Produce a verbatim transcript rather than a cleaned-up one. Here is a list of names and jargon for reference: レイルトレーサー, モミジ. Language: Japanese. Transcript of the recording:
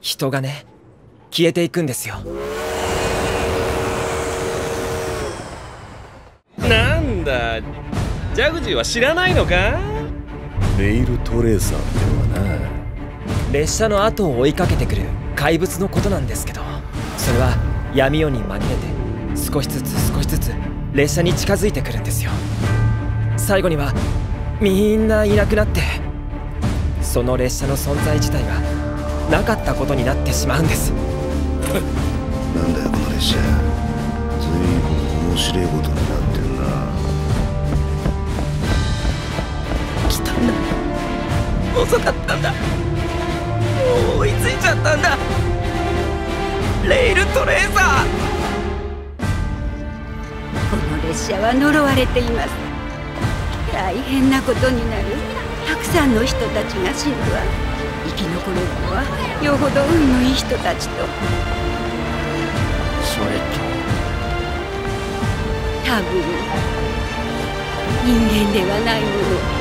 人がね、消えていくんですよ。なんだ、ジャグジーは知らないのか。レイルトレーサーってのはな、列車の後を追いかけてくる怪物のことなんですけど、それは闇夜に紛れて少しずつ少しずつ列車に近づいてくるんですよ。最後にはみんないなくなって、その列車の存在自体がなかったことになってしまうんです。なんだよこの列車、ずいぶん面白いことになってるな。来たんだ、遅かったんだ、もう追いついちゃったんだ、レイルトレーサー。この列車は呪われています。大変なことになる。たくさんの人たちが死ぬわ。生き残れるのはよほど運のいい人たちと、それと多分人間ではないもの。